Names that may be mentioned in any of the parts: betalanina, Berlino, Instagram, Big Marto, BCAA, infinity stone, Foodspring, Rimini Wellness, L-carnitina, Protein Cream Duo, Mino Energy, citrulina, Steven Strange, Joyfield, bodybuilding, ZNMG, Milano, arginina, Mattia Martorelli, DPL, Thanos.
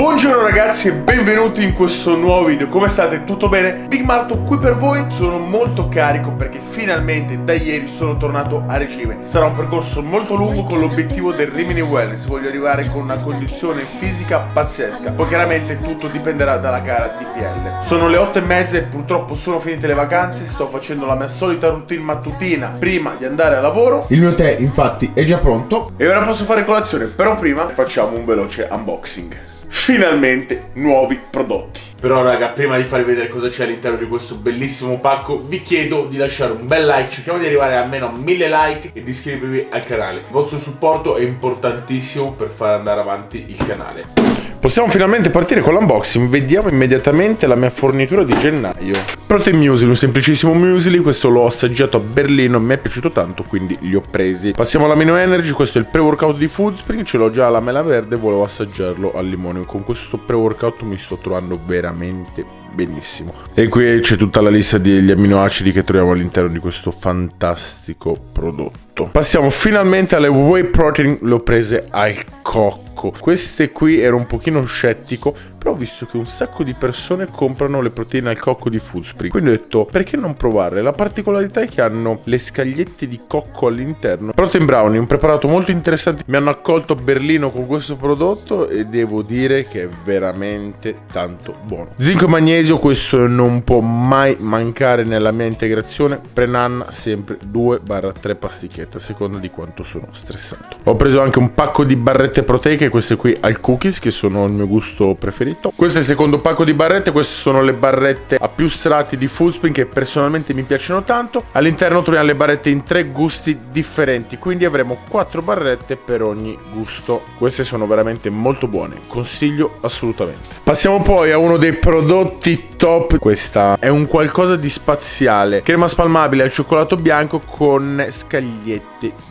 Buongiorno ragazzi e benvenuti in questo nuovo video. Come state? Tutto bene? Big Marto qui per voi. Sono molto carico perché finalmente da ieri sono tornato a regime. Sarà un percorso molto lungo con l'obiettivo del Rimini Wellness. Voglio arrivare con una condizione fisica pazzesca. Poi chiaramente tutto dipenderà dalla gara DPL. Sono le 8:30 e purtroppo sono finite le vacanze. Sto facendo la mia solita routine mattutina prima di andare al lavoro. Il mio tè infatti è già pronto e ora posso fare colazione. Però prima facciamo un veloce unboxing. Finalmente nuovi prodotti. Però raga, prima di farvi vedere cosa c'è all'interno di questo bellissimo pacco, vi chiedo di lasciare un bel like, cerchiamo di arrivare a almeno 1000 like e di iscrivervi al canale. Il vostro supporto è importantissimo per far andare avanti il canale. Possiamo finalmente partire con l'unboxing. Vediamo immediatamente la mia fornitura di gennaio. Protein Muesli, un semplicissimo muesli, questo l'ho assaggiato a Berlino, mi è piaciuto tanto quindi li ho presi. Passiamo alla Mino Energy, questo è il pre-workout di Foodspring, ce l'ho già alla mela verde, volevo assaggiarlo al limone. Con questo pre-workout mi sto trovando veramente benissimo. E qui c'è tutta la lista degli amminoacidi che troviamo all'interno di questo fantastico prodotto. Passiamo finalmente alle Whey Protein, le ho prese al cocco. Queste qui ero un pochino scettico, però ho visto che un sacco di persone comprano le proteine al cocco di Foodspring, quindi ho detto perché non provarle. La particolarità è che hanno le scagliette di cocco all'interno. Protein Brownie, un preparato molto interessante. Mi hanno accolto a Berlino con questo prodotto e devo dire che è veramente tanto buono. Zinco e magnesio, questo non può mai mancare nella mia integrazione. Pre-nanna sempre 2-3 pasticchette a seconda di quanto sono stressato. Ho preso anche un pacco di barrette proteiche, queste qui al cookies, che sono il mio gusto preferito. Questo è il secondo pacco di barrette, queste sono le barrette a più strati di Foodspring che personalmente mi piacciono tanto. All'interno troviamo le barrette in 3 gusti differenti, quindi avremo 4 barrette per ogni gusto. Queste sono veramente molto buone, consiglio assolutamente. Passiamo poi a uno dei prodotti top. Questa è un qualcosa di spaziale, crema spalmabile al cioccolato bianco con scagliette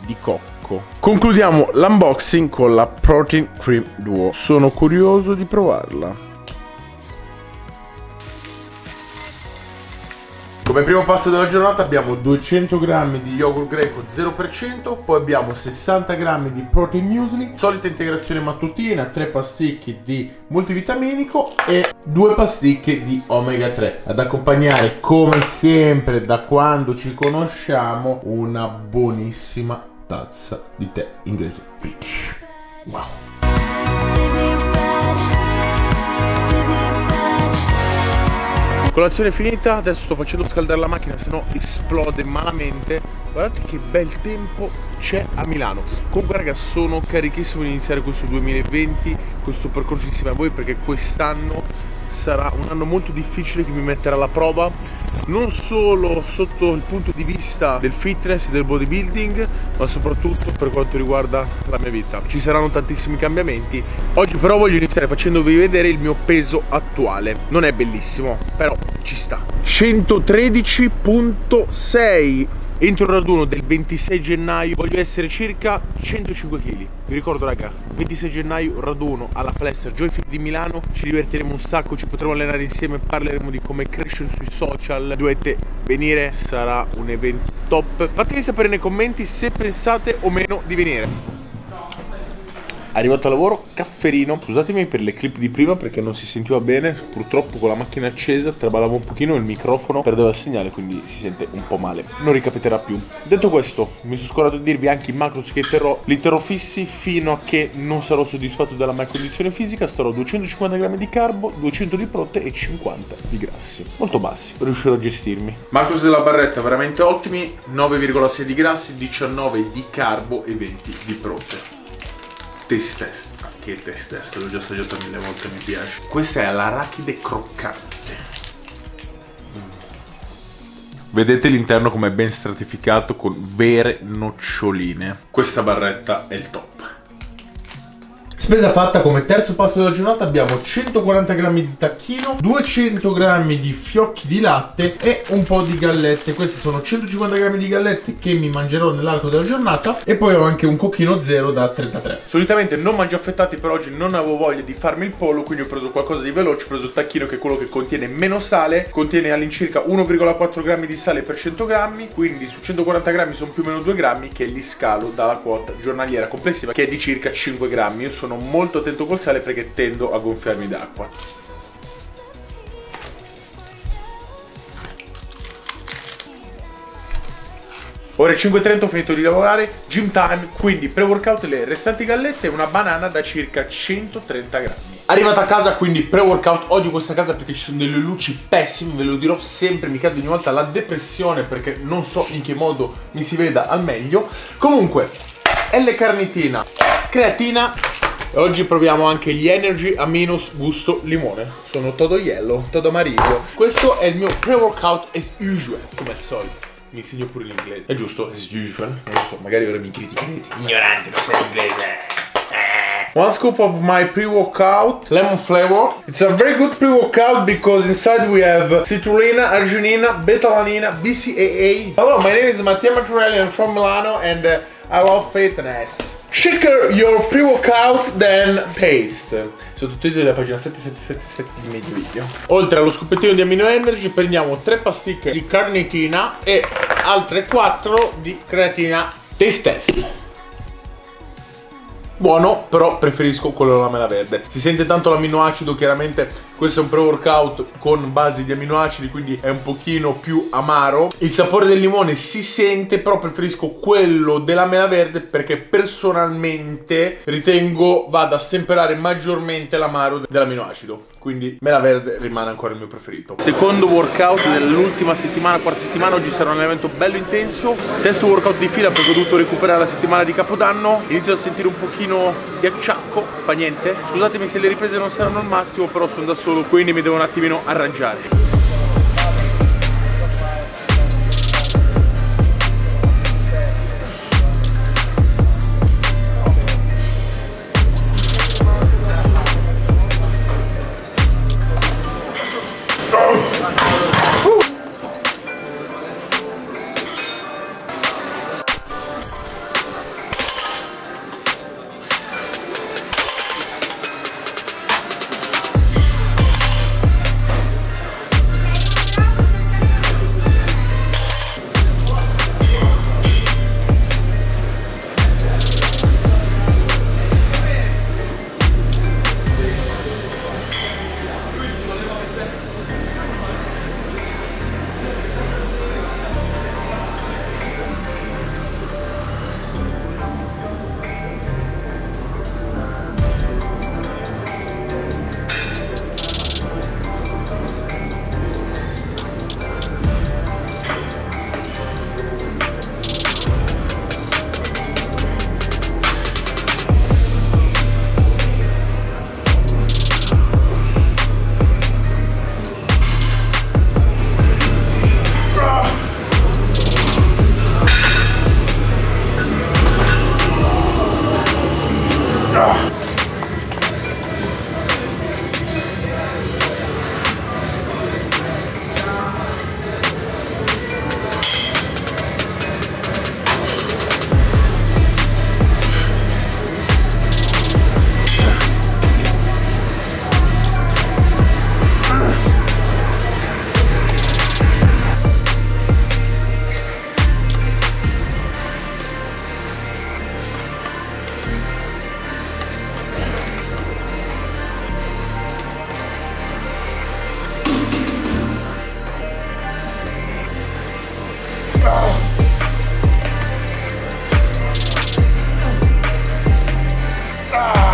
di cocco. Concludiamo l'unboxing con la Protein Cream Duo. Sono curioso di provarla. Come primo pasto della giornata abbiamo 200 g di yogurt greco 0%, poi abbiamo 60 g di protein muesli, solita integrazione mattutina, 3 pasticche di multivitaminico e 2 pasticche di omega 3. Ad accompagnare, come sempre, da quando ci conosciamo, una buonissima tazza di tè inglese British. Wow. Colazione finita, adesso sto facendo scaldare la macchina, sennò esplode malamente. Guardate che bel tempo c'è a Milano. Comunque ragazzi, sono carichissimo di iniziare questo 2020, questo percorso insieme a voi, perché quest'anno sarà un anno molto difficile che mi metterà alla prova, non solo sotto il punto di vista del fitness e del bodybuilding, ma soprattutto per quanto riguarda la mia vita. Ci saranno tantissimi cambiamenti. Oggi però voglio iniziare facendovi vedere il mio peso attuale. Non è bellissimo, però ci sta. 113,6. Entro il raduno del 26 gennaio voglio essere circa 105 kg. Vi ricordo raga, 26 gennaio raduno alla palestra Joyfield di Milano. Ci divertiremo un sacco, ci potremo allenare insieme, parleremo di come crescere sui social. Dovete venire, sarà un evento top. Fatemi sapere nei commenti se pensate o meno di venire. Arrivato al lavoro, cafferino. Scusatemi per le clip di prima perché non si sentiva bene. Purtroppo con la macchina accesa traballavo un pochino, il microfono perdeva il segnale, quindi si sente un po' male. Non ricapiterà più. Detto questo, mi sono scordato di dirvi anche i macro che li terrò fissi fino a che non sarò soddisfatto della mia condizione fisica. Starò 250 g di carbo, 200 di prote e 50 di grassi. Molto bassi, riuscirò a gestirmi. Macro della barretta veramente ottimi, 9,6 di grassi, 19 di carbo e 20 di prote. Taste test, anche il taste test l'ho già assaggiato 1000 volte, mi piace. Questa è l'arachide croccante. Vedete l'interno come è ben stratificato con vere noccioline. Questa barretta è il top. Spesa fatta. Come terzo pasto della giornata abbiamo 140 g di tacchino, 200 g di fiocchi di latte e un po' di gallette. Queste sono 150 g di gallette che mi mangerò nell'arco della giornata e poi ho anche un cocchino zero da 33. Solitamente non mangio affettati, per oggi non avevo voglia di farmi il pollo, quindi ho preso qualcosa di veloce. Ho preso il tacchino, che è quello che contiene meno sale, contiene all'incirca 1,4 g di sale per 100 g, quindi su 140 g sono più o meno 2 g che li scalo dalla quota giornaliera complessiva che è di circa 5 g. Io sono sono molto attento col sale perché tendo a gonfiarmi d'acqua. Ore 5:30, ho finito di lavorare, gym time, quindi pre-workout, le restanti gallette e una banana da circa 130 grammi. Arrivato a casa, quindi pre-workout. Odio questa casa perché ci sono delle luci pessime, ve lo dirò sempre, mi cade ogni volta la depressione perché non so in che modo mi si veda al meglio. Comunque, L-carnitina, creatina e oggi proviamo anche gli energy aminos gusto limone. Sono todo yellow, todo amarillo. Questo è il mio pre-workout as usual, come al solito. Mi insegno pure l'inglese. È giusto, as usual. Non lo so, magari ora mi criticherete. Ignorante, non so l'inglese. One scoop of my pre-workout, lemon flavor. It's a very good pre-workout because inside we have citrulina, arginina, betalanina, BCAA. Hello, my name is Mattia Martorelli, I'm from Milano and I love fitness. Shaker your pre-workout, then paste. Sottotitoli della pagina 7777 di medio video. Oltre allo scoppettino di Mino Energy prendiamo 3 pasticche di carnitina e altre 4 di creatina. Taste test. Buono, però preferisco quello della mela verde. Si sente tanto l'amminoacido, chiaramente questo è un pre-workout con basi di amminoacidi, quindi è un pochino più amaro. Il sapore del limone si sente, però preferisco quello della mela verde perché personalmente ritengo vada a stemperare maggiormente l'amaro dell'amminoacido. Quindi mela verde rimane ancora il mio preferito. Secondo workout dell'ultima settimana, quarta settimana, oggi sarà un allenamento bello intenso. Sesto workout di fila perché ho dovuto recuperare la settimana di Capodanno. Inizio a sentire un pochino di acciacco, fa niente. Scusatemi se le riprese non saranno al massimo, però sono da solo, quindi mi devo un attimino arrangiare.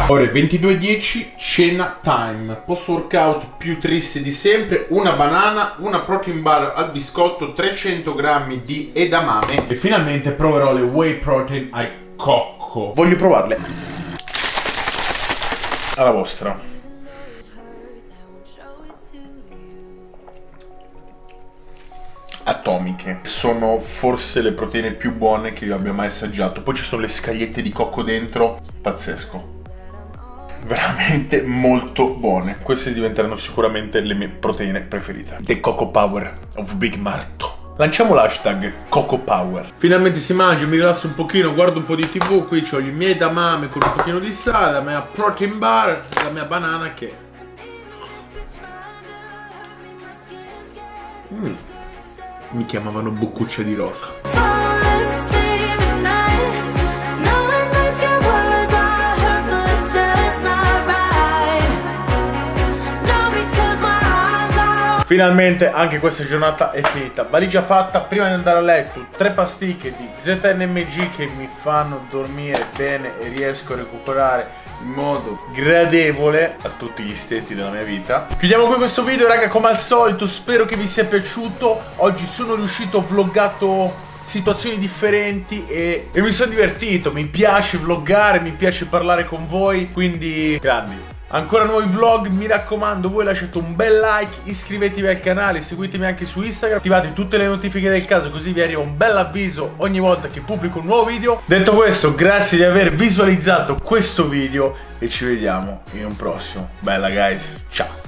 Ore 22:10, cena time. Post workout più triste di sempre, una banana, una protein bar al biscotto, 300 grammi di edamame e finalmente proverò le whey protein al cocco. Voglio provarle. Alla vostra. Atomiche. Sono forse le proteine più buone che io abbia mai assaggiato. Poi ci sono le scagliette di cocco dentro, pazzesco. Veramente molto buone. Queste diventeranno sicuramente le mie proteine preferite. The Coco Power of Big Marto. Lanciamo l'hashtag Coco Power. Finalmente si mangia, mi rilasso un pochino, guardo un po' di TV. Qui ho i miei edamame con un pochino di sale, la mia protein bar, la mia banana che... Mi chiamavano Boccuccia di Rosa. Finalmente anche questa giornata è finita. Valigia fatta, prima di andare a letto 3 pasticche di ZNMG che mi fanno dormire bene e riesco a recuperare in modo gradevole a tutti gli stetti della mia vita. Chiudiamo qui questo video, raga, come al solito spero che vi sia piaciuto. Oggi sono riuscito, ho vloggato situazioni differenti e mi sono divertito. Mi piace vloggare, mi piace parlare con voi, quindi grandi. Ancora nuovi vlog, mi raccomando, voi lasciate un bel like, iscrivetevi al canale, seguitemi anche su Instagram, attivate tutte le notifiche del caso così vi arriva un bel avviso ogni volta che pubblico un nuovo video. Detto questo, grazie di aver visualizzato questo video e ci vediamo in un prossimo. Bella guys, ciao!